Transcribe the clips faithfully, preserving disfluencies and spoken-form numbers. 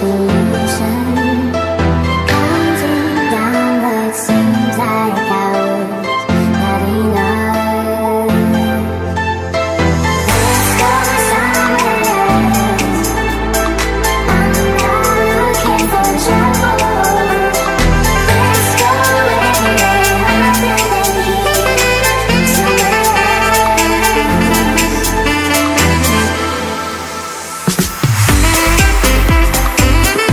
solution. Counting down what seems like hours, not enough. Let's go somewhere else. I'm not looking for trouble. Let's go anywhere other than here, somewhere else. We'll be right back.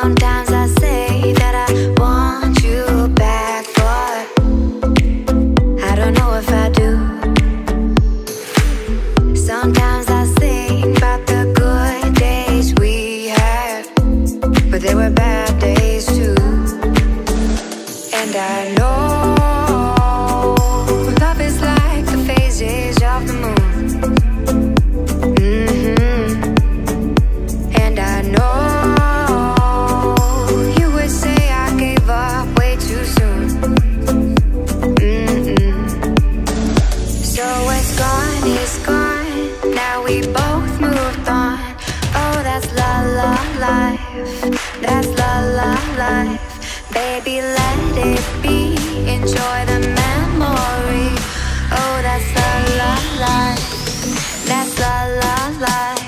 Sometimes I say that I want you back, but I don't know if I do. Sometimes I think about the good days we had, but they were bad days too. And I know love is like the phases of the moon. That's la la life, baby. Let it be. Enjoy the memory. Oh, that's la la life. That's la la life.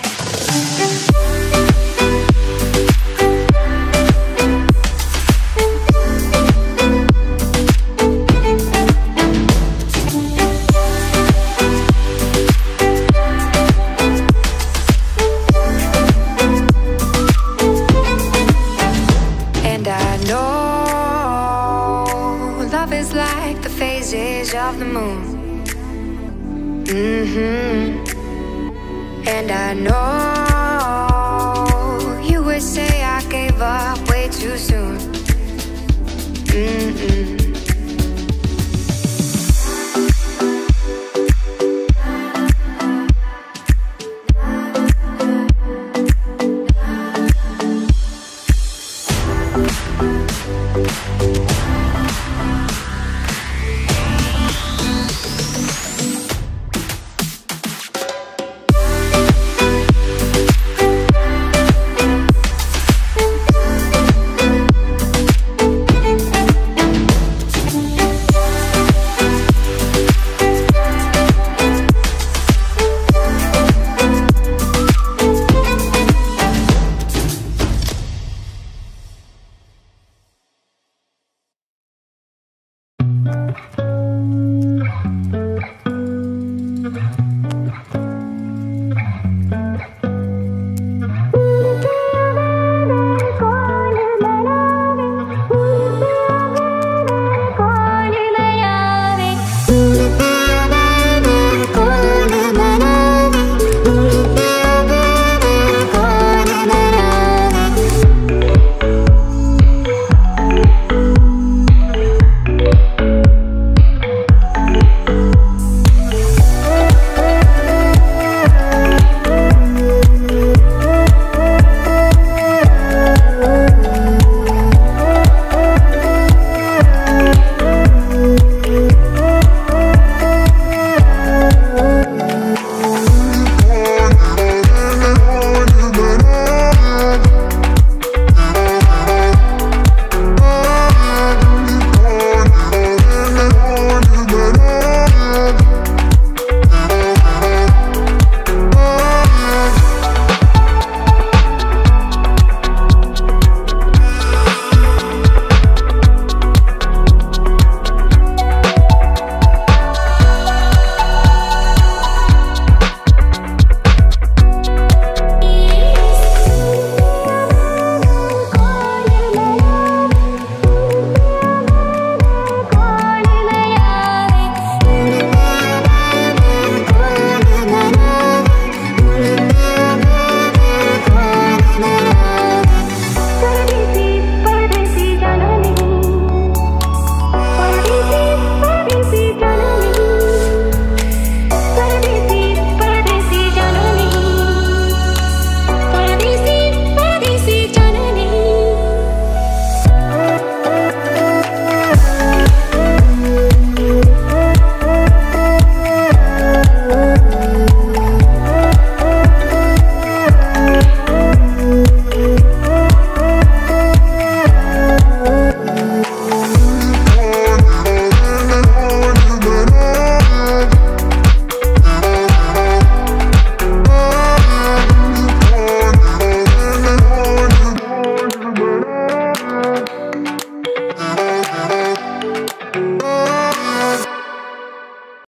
Of the moon, mm-hmm. And I know you would say I gave up way too soon, mm-mm. Thank you.